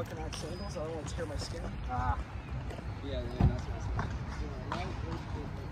looking at sandals. I don't want to tear my skin. Ah. Yeah, that's what I was doing.